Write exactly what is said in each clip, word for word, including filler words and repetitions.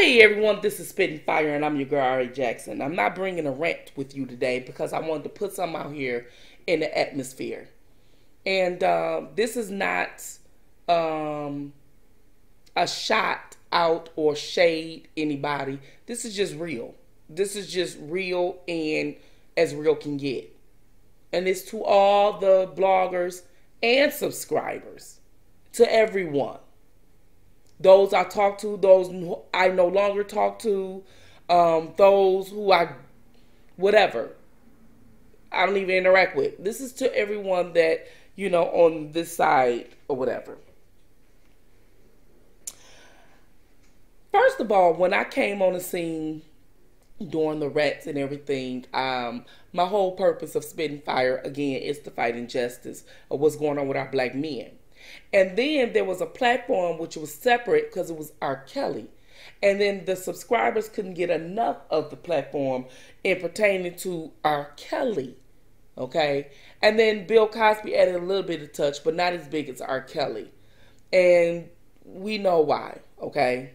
Hey everyone, this is Spittin' Fire and I'm your girl R A Jackson. I'm not bringing a rant with you today because I wanted to put something out here in the atmosphere. And uh, this is not um, a shot out or shade anybody. This is just real. This is just real and as real can get. And it's to all the bloggers and subscribers, to everyone. Those I talk to, those I no longer talk to, um, those who I, whatever, I don't even interact with. This is to everyone that, you know, on this side or whatever. First of all, when I came on the scene during the rats and everything, um, my whole purpose of Spittin' Fire, again, is to fight injustice of what's going on with our black men. And then there was a platform which was separate because it was R. Kelly. And then the subscribers couldn't get enough of the platform in pertaining to R. Kelly. Okay. And then Bill Cosby added a little bit of touch, but not as big as R. Kelly. And we know why. Okay.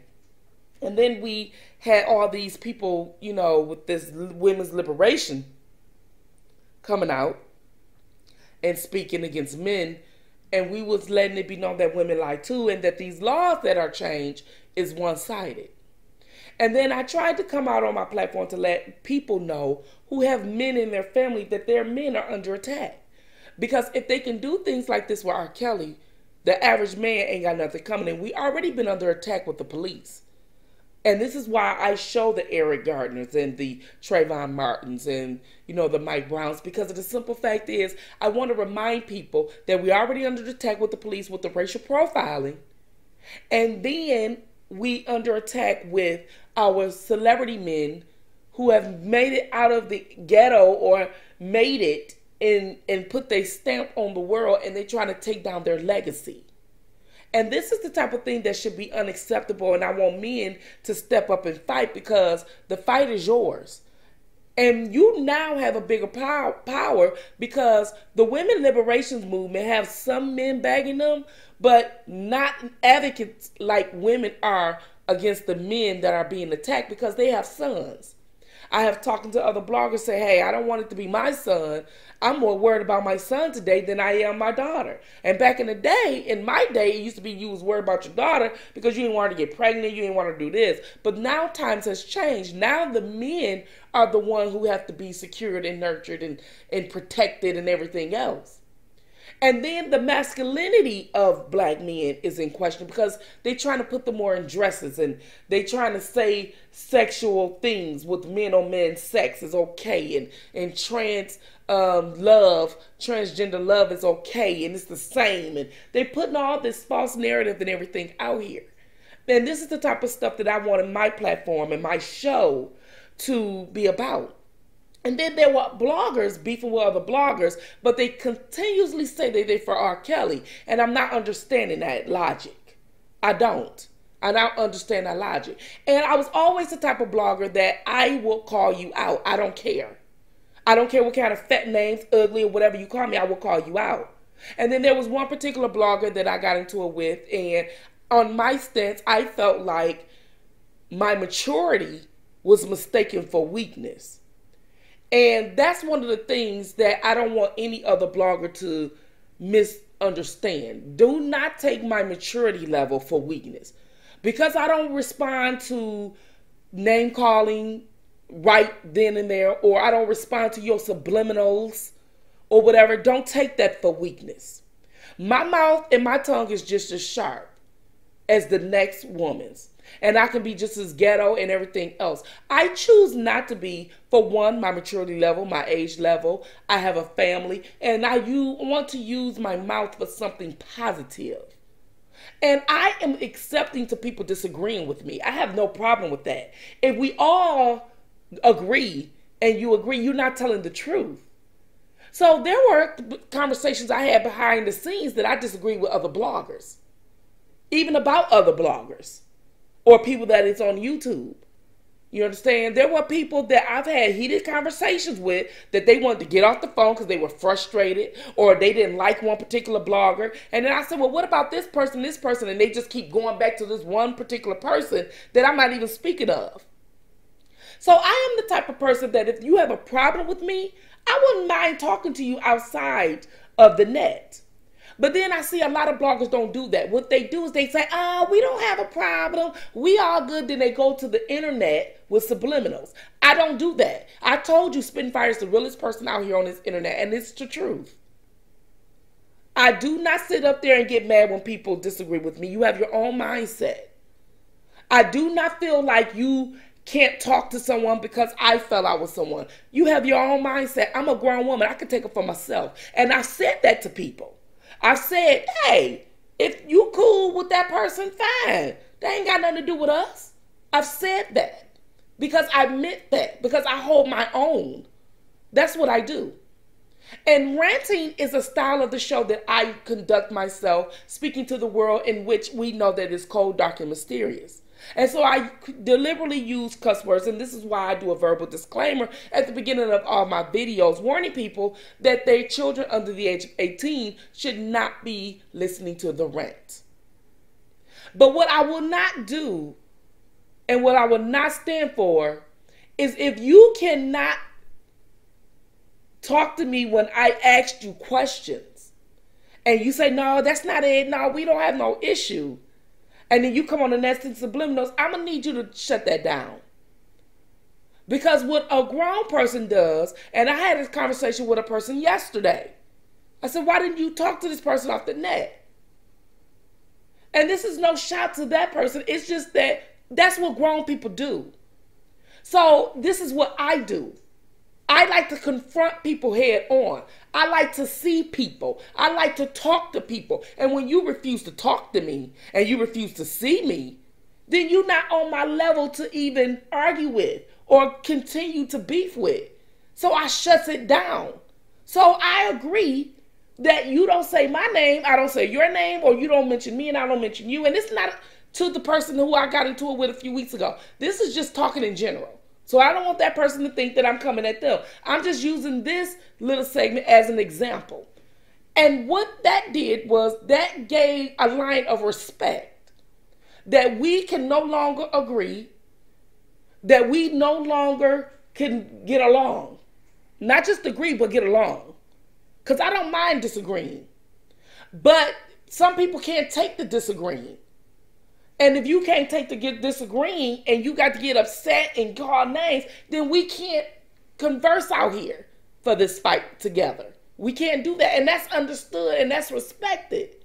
And then we had all these people, you know, with this women's liberation coming out and speaking against men. And we was letting it be known that women lie too, and that these laws that are changed is one-sided. And then I tried to come out on my platform to let people know who have men in their family that their men are under attack. Because if they can do things like this with R. Kelly, the average man ain't got nothing coming in. We already been under attack with the police. And this is why I show the Eric Gardners and the Trayvon Martins and, you know, the Mike Browns, because of the simple fact is I want to remind people that we already under attack with the police with the racial profiling. And then we under attack with our celebrity men who have made it out of the ghetto or made it and, and put their stamp on the world, and they're trying to take down their legacy. And this is the type of thing that should be unacceptable, and I want men to step up and fight, because the fight is yours. And you now have a bigger pow power because the women liberation movement have some men bagging them, but not advocates like women are against the men that are being attacked because they have sons. I have talked to other bloggers say, hey, I don't want it to be my son. I'm more worried about my son today than I am my daughter. And back in the day, in my day, it used to be you was worried about your daughter because you didn't want to get pregnant, you didn't want to do this. But now times has changed. Now the men are the one who have to be secured and nurtured and, and protected and everything else. And then the masculinity of black men is in question because they're trying to put them more in dresses, and they're trying to say sexual things with men on men. Sex is okay, and, and trans um, love, transgender love is okay, and it's the same. And they're putting all this false narrative and everything out here. And this is the type of stuff that I wanted my platform and my show to be about. And then there were bloggers beefing with other bloggers, but they continuously say that they're for R. Kelly. And I'm not understanding that logic. I don't. I don't understand that logic. And I was always the type of blogger that I will call you out. I don't care. I don't care what kind of fat names, ugly, or whatever you call me, I will call you out. And then there was one particular blogger that I got into it with. And on my stance, I felt like my maturity was mistaken for weakness. And that's one of the things that I don't want any other blogger to misunderstand. Do not take my maturity level for weakness. Because I don't respond to name calling right then and there, or I don't respond to your subliminals or whatever. Don't take that for weakness. My mouth and my tongue is just as sharp as the next woman's. And I can be just as ghetto and everything else. I choose not to be, for one, my maturity level, my age level. I have a family, and I you want to use my mouth for something positive. And I am accepting to people disagreeing with me. I have no problem with that. If we all agree and you agree, you're not telling the truth. So there were conversations I had behind the scenes that I disagreed with other bloggers, even about other bloggers. Or people that is on YouTube. You understand? There were people that I've had heated conversations with that they wanted to get off the phone because they were frustrated or they didn't like one particular blogger. And then I said, well, what about this person, this person? And they just keep going back to this one particular person that I'm not even speaking of. So I am the type of person that if you have a problem with me, I wouldn't mind talking to you outside of the net. But then I see a lot of bloggers don't do that. What they do is they say, oh, we don't have a problem. We all good. Then they go to the internet with subliminals. I don't do that. I told you Spittin' Fire is the realest person out here on this internet, and it's the truth. I do not sit up there and get mad when people disagree with me. You have your own mindset. I do not feel like you can't talk to someone because I fell out with someone. You have your own mindset. I'm a grown woman. I can take it for myself. And I've said that to people. I said, hey, if you cool with that person, fine. They ain't got nothing to do with us. I've said that because I meant that, because I hold my own. That's what I do. And ranting is a style of the show that I conduct myself, speaking to the world in which we know that it's cold, dark, and mysterious. And so I deliberately use cuss words, and this is why I do a verbal disclaimer at the beginning of all my videos, warning people that their children under the age of eighteen should not be listening to the rant. But what I will not do and what I will not stand for is if you cannot talk to me when I asked you questions and you say, no, that's not it, no, we don't have no issue. And then you come on the next and subliminals, I'm going to need you to shut that down. Because what a grown person does, and I had this conversation with a person yesterday. I said, why didn't you talk to this person off the net? And this is no shot to that person. It's just that that's what grown people do. So this is what I do. I like to confront people head on. I like to see people. I like to talk to people. And when you refuse to talk to me and you refuse to see me, then you're not on my level to even argue with or continue to beef with. So I shut it down. So I agree that you don't say my name, I don't say your name, or you don't mention me and I don't mention you. And it's not to the person who I got into it with a few weeks ago. This is just talking in general. So I don't want that person to think that I'm coming at them. I'm just using this little segment as an example. And what that did was that gave a line of respect that we can no longer agree, that we no longer can get along. Not just agree, but get along. Because I don't mind disagreeing. But some people can't take the disagreeing. And if you can't take to get disagreeing and you got to get upset and call names, then we can't converse out here for this fight together. We can't do that. And that's understood and that's respected.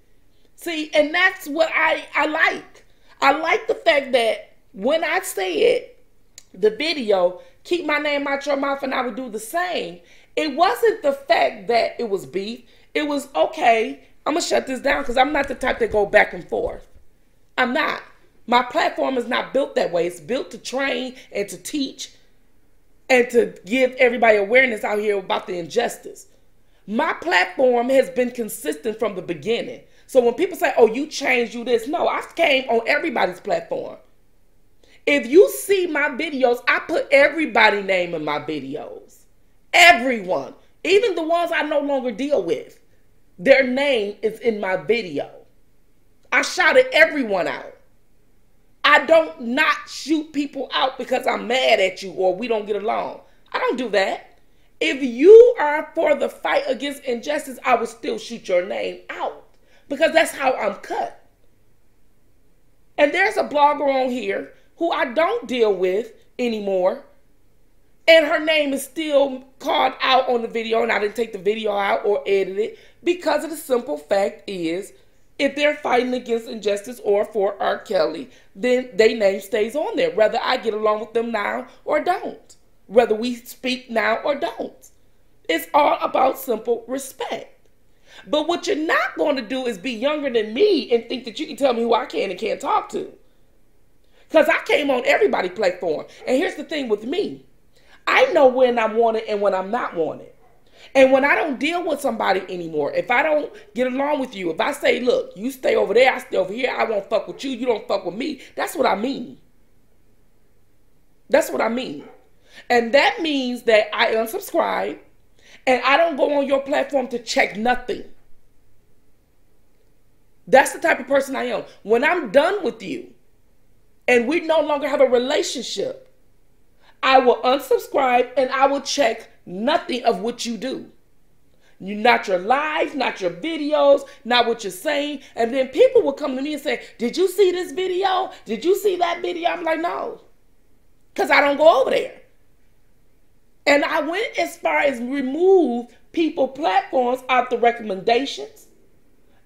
See, and that's what I, I like. I like the fact that when I said the video, keep my name out your mouth and I would do the same. It wasn't the fact that it was beef. It was, okay, I'm going to shut this down because I'm not the type that go back and forth. I'm not. My platform is not built that way. It's built to train and to teach and to give everybody awareness out here about the injustice. My platform has been consistent from the beginning. So when people say, oh, you changed, you this. No, I came on everybody's platform. If you see my videos, I put everybody's name in my videos. Everyone. Even the ones I no longer deal with. Their name is in my video. I shouted everyone out. I don't not shoot people out because I'm mad at you or we don't get along. I don't do that. If you are for the fight against injustice, I will still shoot your name out because that's how I'm cut. And there's a blogger on here who I don't deal with anymore. And her name is still called out on the video and I didn't take the video out or edit it because of the simple fact is if they're fighting against injustice or for R. Kelly, then their name stays on there, whether I get along with them now or don't, whether we speak now or don't. It's all about simple respect. But what you're not going to do is be younger than me and think that you can tell me who I can and can't talk to. Because I came on everybody's platform. And here's the thing with me. I know when I'm wanted and when I'm not wanted. And when I don't deal with somebody anymore, if I don't get along with you, if I say, look, you stay over there, I stay over here, I won't fuck with you, you don't fuck with me, that's what I mean. That's what I mean. And that means that I unsubscribe and I don't go on your platform to check nothing. That's the type of person I am. When I'm done with you and we no longer have a relationship, I will unsubscribe and I will check nothing of what you do. You, not your lives, not your videos, not what you're saying. And then people will come to me and say, did you see this video? Did you see that video? I'm like, no, because I don't go over there. And I went as far as remove people platforms out the recommendations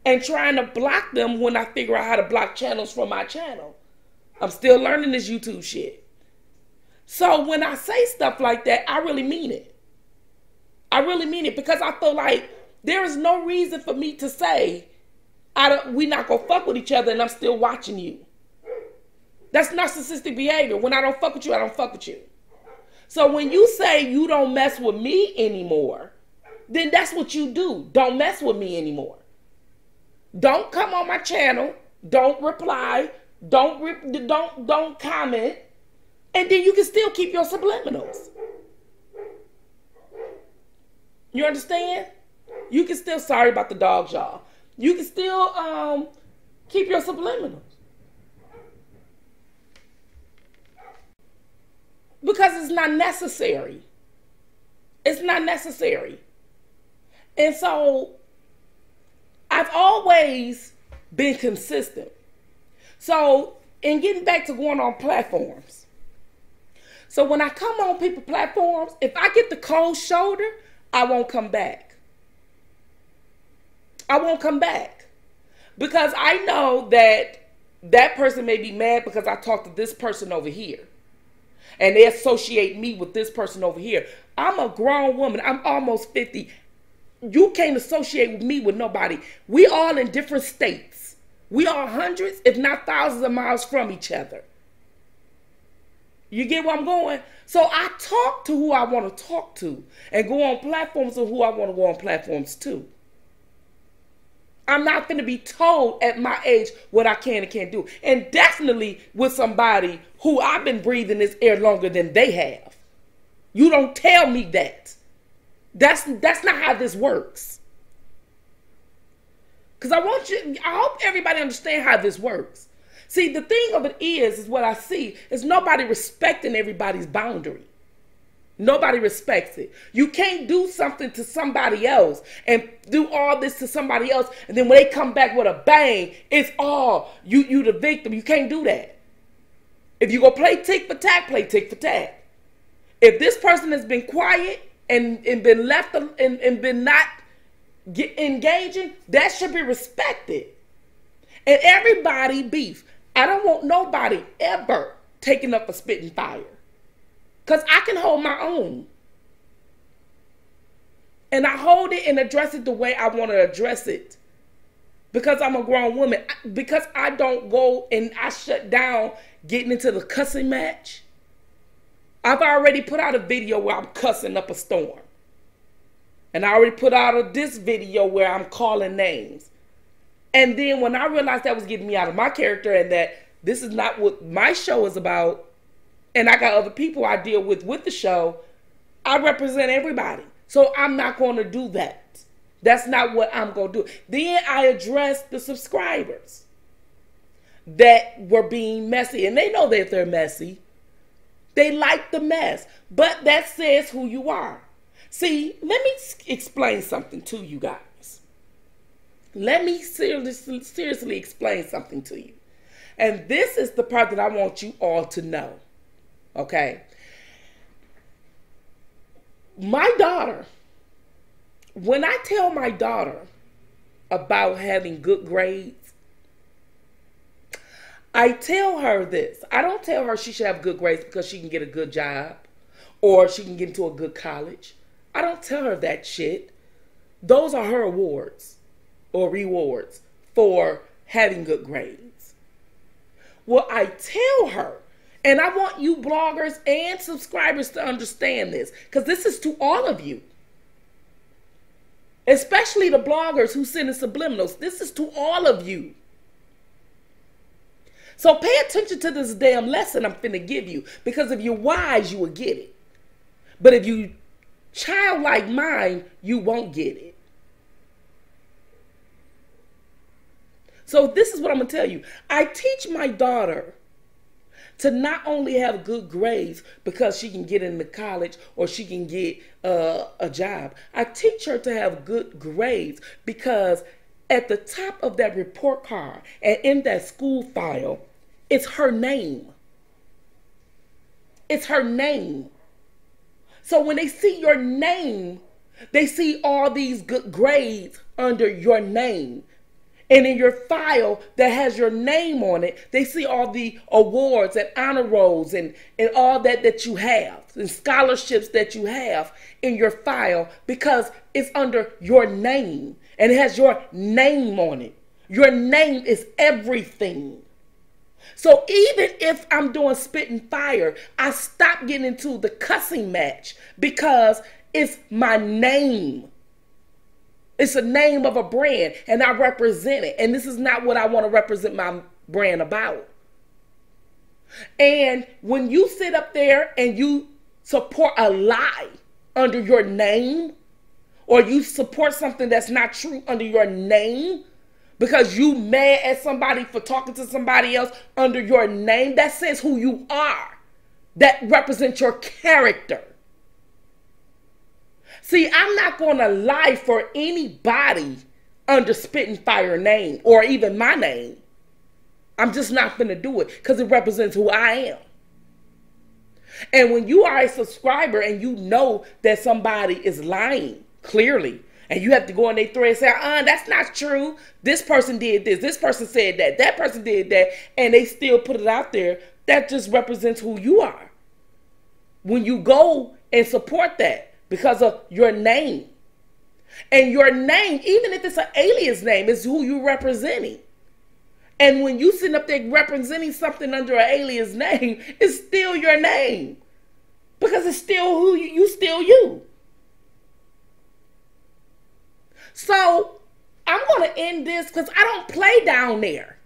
and trying to block them when I figure out how to block channels from my channel. I'm still learning this YouTube shit. So when I say stuff like that, I really mean it. I really mean it, because I feel like there is no reason for me to say I don't, we not gonna fuck with each other and I'm still watching you. That's narcissistic behavior. When I don't fuck with you, I don't fuck with you. So when you say you don't mess with me anymore, then that's what you do. Don't mess with me anymore. Don't come on my channel. Don't reply. Don't re- don't don't comment. And then you can still keep your subliminals. You understand? You can still, sorry about the dogs, y'all. You can still um, keep your subliminals. Because it's not necessary. It's not necessary. And so I've always been consistent. So in getting back to going on platforms. So when I come on people's platforms, if I get the cold shoulder, I won't come back. I won't come back because I know that that person may be mad because I talked to this person over here and they associate me with this person over here. I'm a grown woman. I'm almost fifty. You can't associate with me with nobody. We all in different states. We are hundreds, if not thousands of miles from each other. You get where I'm going? So I talk to who I want to talk to and go on platforms of who I want to go on platforms to. I'm not going to be told at my age what I can and can't do. And definitely with somebody who I've been breathing this air longer than they have. You don't tell me that. That's, that's not how this works. Because I want you, I hope everybody understands how this works. See, the thing of it is, is what I see, is nobody respecting everybody's boundary. Nobody respects it. You can't do something to somebody else and do all this to somebody else, and then when they come back with a bang, it's all, you, you the victim. You can't do that. If you go play tick for tack, play tick for tack. If this person has been quiet and, and been left and, and been not get engaging, that should be respected. And everybody beef. I don't want nobody ever taking up a spitting fire, because I can hold my own. And I hold it and address it the way I want to address it, because I'm a grown woman, because I don't go and I shut down getting into the cussing match. I've already put out a video where I'm cussing up a storm. And I already put out a, this video where I'm calling names. And then when I realized that was getting me out of my character and that this is not what my show is about, and I got other people I deal with with the show, I represent everybody. So I'm not going to do that. That's not what I'm going to do. Then I addressed the subscribers that were being messy. And they know that they're messy. They like the mess. But that says who you are. See, let me explain something to you guys. Let me seriously, seriously explain something to you. And this is the part that I want you all to know. Okay? My daughter, when I tell my daughter about having good grades, I tell her this. I don't tell her she should have good grades because she can get a good job or she can get into a good college. I don't tell her that shit. Those are her awards. Or rewards for having good grades. Well, I tell her, and I want you bloggers and subscribers to understand this, because this is to all of you, especially the bloggers who send in subliminals. This is to all of you. So pay attention to this damn lesson I'm finna give you, because if you're wise, you will get it. But if you childlike mind, you won't get it. So this is what I'm gonna tell you. I teach my daughter to not only have good grades because she can get into college or she can get uh, a job. I teach her to have good grades because at the top of that report card and in that school file, it's her name. It's her name. So when they see your name, they see all these good grades under your name. And in your file that has your name on it, they see all the awards and honor rolls and, and all that that you have, and scholarships that you have in your file, because it's under your name and it has your name on it. Your name is everything. So even if I'm doing Spittin' Fire, I stop getting into the cussing match because it's my name. It's the name of a brand, and I represent it. And this is not what I want to represent my brand about. And when you sit up there and you support a lie under your name, or you support something that's not true under your name, because you mad at somebody for talking to somebody else under your name, that says who you are. That represents your character. See, I'm not going to lie for anybody under Spittin' Fire name or even my name. I'm just not going to do it because it represents who I am. And when you are a subscriber and you know that somebody is lying, clearly, and you have to go on their thread and say, uh, that's not true. This person did this. This person said that. That person did that. And they still put it out there. That just represents who you are. When you go and support that, because of your name. And your name, even if it's an alias name, is who you're representing. And when you sitting up there representing something under an alias name, it's still your name. Because it's still who you, you still you. So, I'm going to end this because I don't play down there.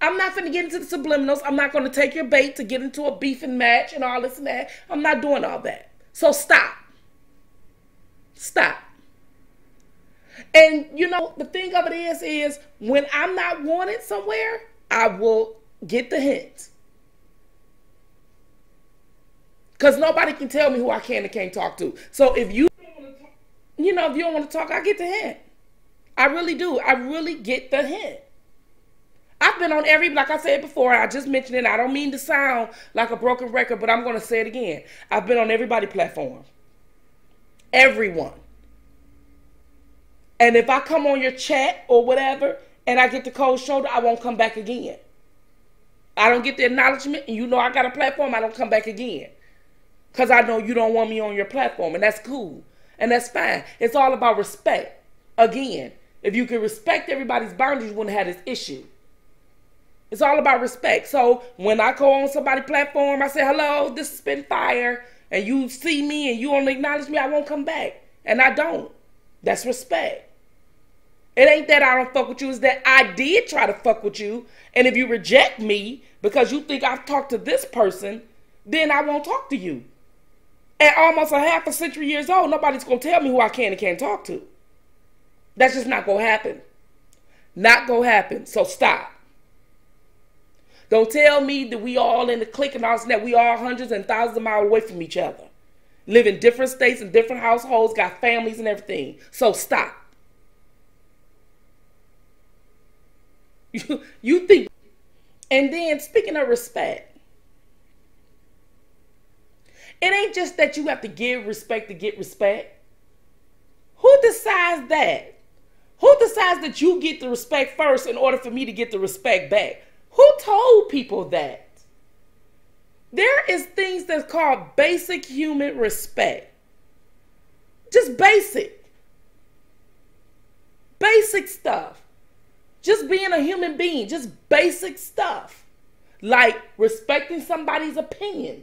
I'm not going to get into the subliminals. I'm not going to take your bait to get into a beefing match and all this and that. I'm not doing all that. So, stop. Stop. And you know, the thing of it is, is when I'm not wanted somewhere, I will get the hint. Because nobody can tell me who I can and can't talk to. So if you, you know, if you don't want to talk, I get the hint. I really do. I really get the hint. I've been on every, like I said before, I just mentioned it. I don't mean to sound like a broken record, but I'm going to say it again. I've been on everybody's platform. Everyone. And if I come on your chat or whatever and I get the cold shoulder, I won't come back again. I don't get the acknowledgement, and you know I got a platform, I don't come back again. Because I know you don't want me on your platform, and that's cool. And that's fine. It's all about respect. Again, if you could respect everybody's boundaries, you wouldn't have this issue. It's all about respect. So when I go on somebody's platform, I say, hello, this has been fire. And you see me and you don't acknowledge me, I won't come back. And I don't. That's respect. It ain't that I don't fuck with you. It's that I did try to fuck with you. And if you reject me because you think I've talked to this person, then I won't talk to you. At almost a half a century years old, nobody's going to tell me who I can and can't talk to. That's just not going to happen. Not going to happen. So stop. Don't tell me that we all in the clique and all that. We all hundreds and thousands of miles away from each other. Live in different states and different households, got families and everything. So stop. You, you think. And then speaking of respect, it ain't just that you have to give respect to get respect. Who decides that? Who decides that you get the respect first in order for me to get the respect back? Who told people that? There is things that's called basic human respect. Just basic. Basic stuff. Just being a human being. Just basic stuff. Like respecting somebody's opinion.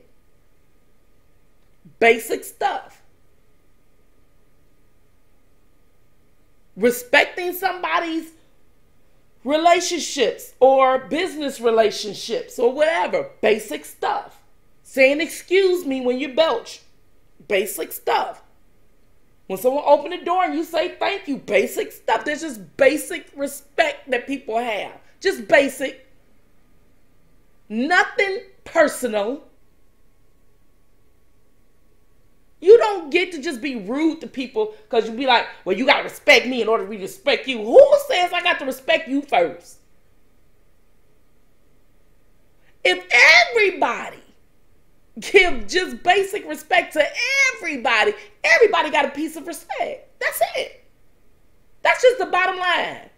Basic stuff. Respecting somebody's relationships or business relationships or whatever, basic stuff. Saying excuse me when you belch, basic stuff. When someone opens the door and you say thank you, basic stuff. There's just basic respect that people have. Just basic. Nothing personal. You don't get to just be rude to people because you be like, well, you got to respect me in order to respect you. Who says I got to respect you first? If everybody give just basic respect to everybody, everybody got a piece of respect. That's it. That's just the bottom line.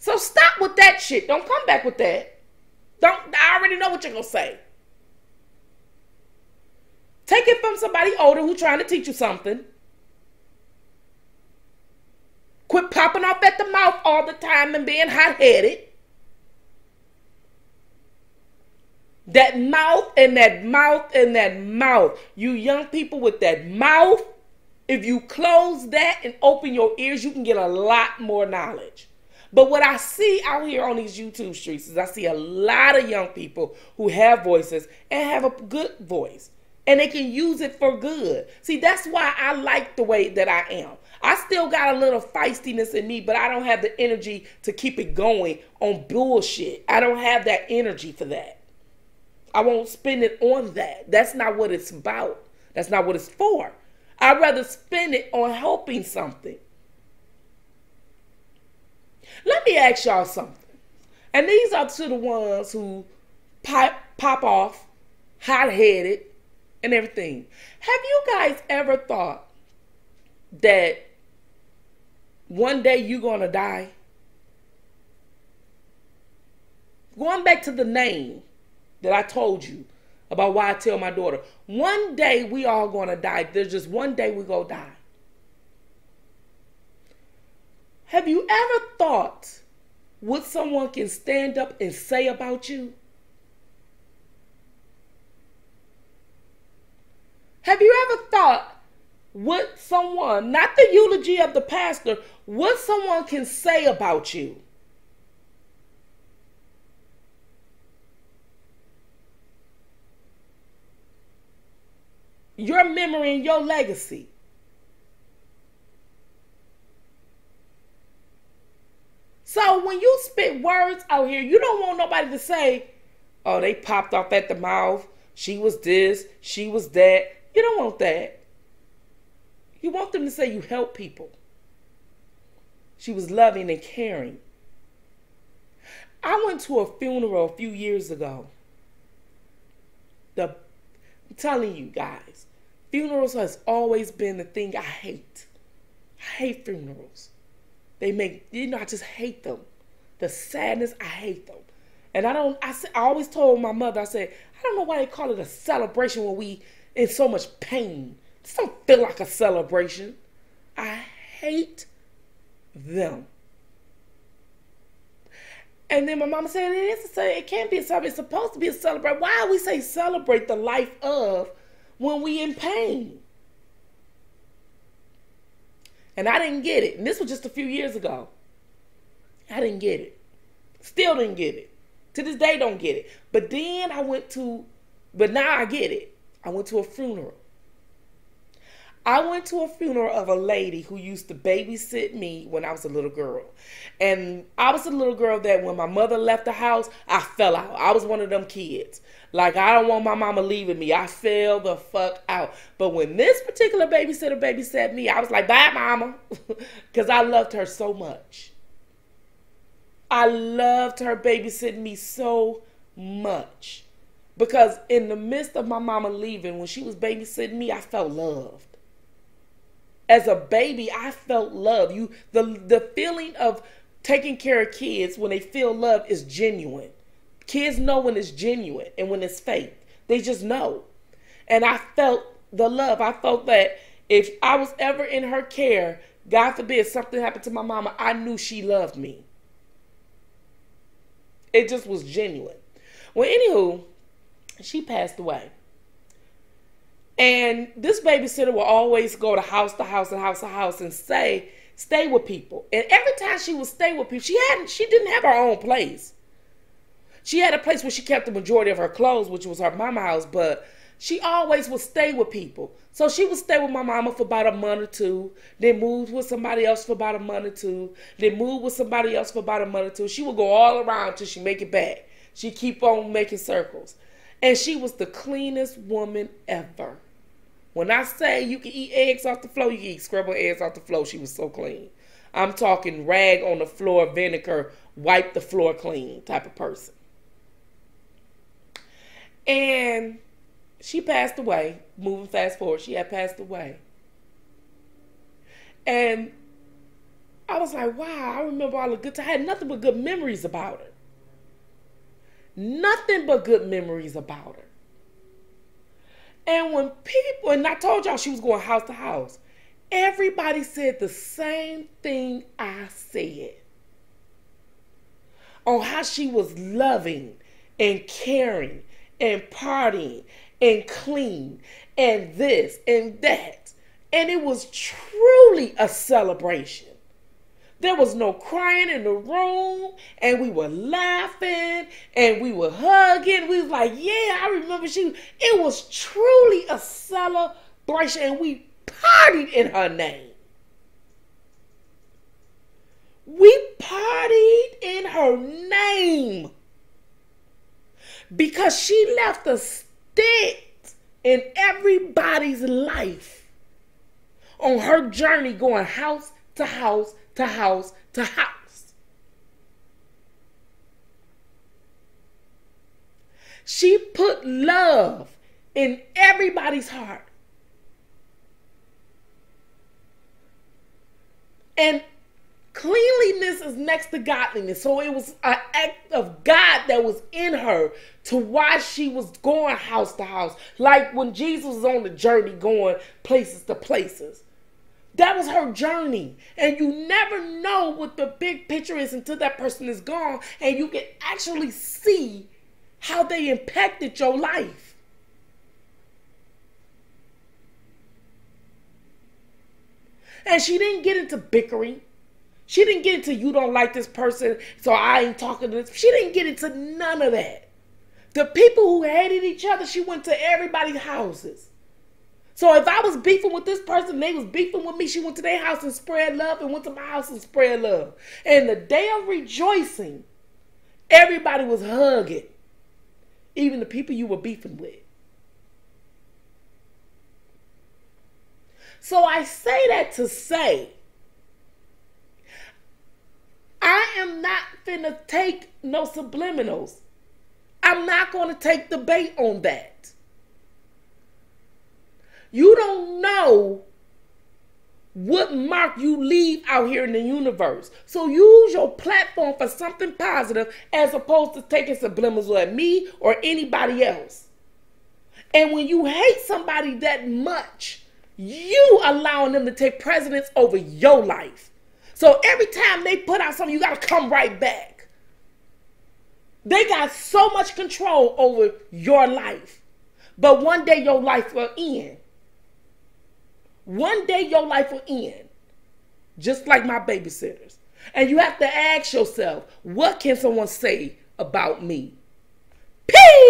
So stop with that shit. Don't come back with that. Don't, I already know what you're going to say. Take it from somebody older who's trying to teach you something. Quit popping off at the mouth all the time and being hot-headed. That mouth and that mouth and that mouth. You young people with that mouth, if you close that and open your ears, you can get a lot more knowledge. But what I see out here on these YouTube streets is I see a lot of young people who have voices and have a good voice. And they can use it for good. See, that's why I like the way that I am. I still got a little feistiness in me, but I don't have the energy to keep it going on bullshit. I don't have that energy for that. I won't spend it on that. That's not what it's about. That's not what it's for. I'd rather spend it on helping something. Let me ask y'all something. And these are to the ones who pop, pop off, hot-headed, and everything. Have you guys ever thought that one day you're going to die? Going back to the name that I told you about, why I tell my daughter, one day we all going to die. There's just one day we go die. Have you ever thought what someone can stand up and say about you? Have you ever thought what someone, not the eulogy of the pastor, what someone can say about you? Your memory and your legacy. So when you spit words out here, you don't want nobody to say, oh, they popped off at the mouth. She was this, she was that. You don't want that. You want them to say you help people. She was loving and caring. I went to a funeral a few years ago. The, I'm telling you guys, funerals has always been the thing I hate. I hate funerals. They make, you know, I just hate them. The sadness, I hate them. And I don't, I, I always told my mother, I said, I don't know why they call it a celebration when we in so much pain. This don't feel like a celebration. I hate them. And then my mama said, it is a celebration. It can't be a celebration. It's supposed to be a celebration. Why we say celebrate the life of when we in pain? And I didn't get it. And this was just a few years ago. I didn't get it. Still didn't get it. To this day, don't get it. But then I went to, but now I get it. I went to a funeral. I went to a funeral of a lady who used to babysit me when I was a little girl. And I was a little girl that when my mother left the house, I fell out. I was one of them kids. Like, I don't want my mama leaving me. I fell the fuck out. But when this particular babysitter babysat me, I was like, bye, mama. Because I loved her so much. I loved her babysitting me so much. Because in the midst of my mama leaving, when she was babysitting me, I felt loved. As a baby, I felt love. You, the, the feeling of taking care of kids when they feel love is genuine. Kids know when it's genuine and when it's fake. They just know. And I felt the love. I felt that if I was ever in her care, God forbid something happened to my mama, I knew she loved me. It just was genuine. Well, anywho, she passed away. And this babysitter will always go to house to house and house to house and say stay with people. And every time she would stay with people, she hadn't, she didn't have her own place. She had a place where she kept the majority of her clothes, which was her mama's house, but she always would stay with people. So she would stay with my mama for about a month or two, then move with somebody else for about a month or two, then move with somebody else for about a month or two. She would go all around till she make it back. She keep on making circles. And she was the cleanest woman ever. When I say you can eat eggs off the floor, you can eat scrambled eggs off the floor. She was so clean. I'm talking rag on the floor, vinegar, wipe the floor clean type of person. And she passed away. Moving fast forward, she had passed away. And I was like, wow, I remember all the good times. I had nothing but good memories about her. Nothing but good memories about her. And when people, and I told y'all she was going house to house, everybody said the same thing I said on how she was loving and caring and partying and clean and this and that. And it was truly a celebration. There was no crying in the room, and we were laughing, and we were hugging. We was like, yeah, I remember she, it was truly a celebration, and we partied in her name. We partied in her name because she left a stick in everybody's life on her journey going house to house to house to house. She put love in everybody's heart. And cleanliness is next to godliness. So it was an act of God that was in her to why she was going house to house. Like when Jesus was on the journey going places to places. That was her journey. And you never know what the big picture is until that person is gone and you can actually see how they impacted your life. And she didn't get into bickering. She didn't get into you don't like this person, so I ain't talking to this. She didn't get into none of that. The people who hated each other, she went to everybody's houses. So if I was beefing with this person, they was beefing with me, she went to their house and spread love and went to my house and spread love. And the day of rejoicing, everybody was hugging, even the people you were beefing with. So I say that to say, I am not finna take no subliminals. I'm not gonna take the bait on that. You don't know what mark you leave out here in the universe. So use your platform for something positive as opposed to taking subliminals at me or anybody else. And when you hate somebody that much, you allowing them to take precedence over your life. So every time they put out something, you got to come right back. They got so much control over your life. But one day your life will end. One day your life will end, just like my babysitters. And you have to ask yourself, what can someone say about me? Peace!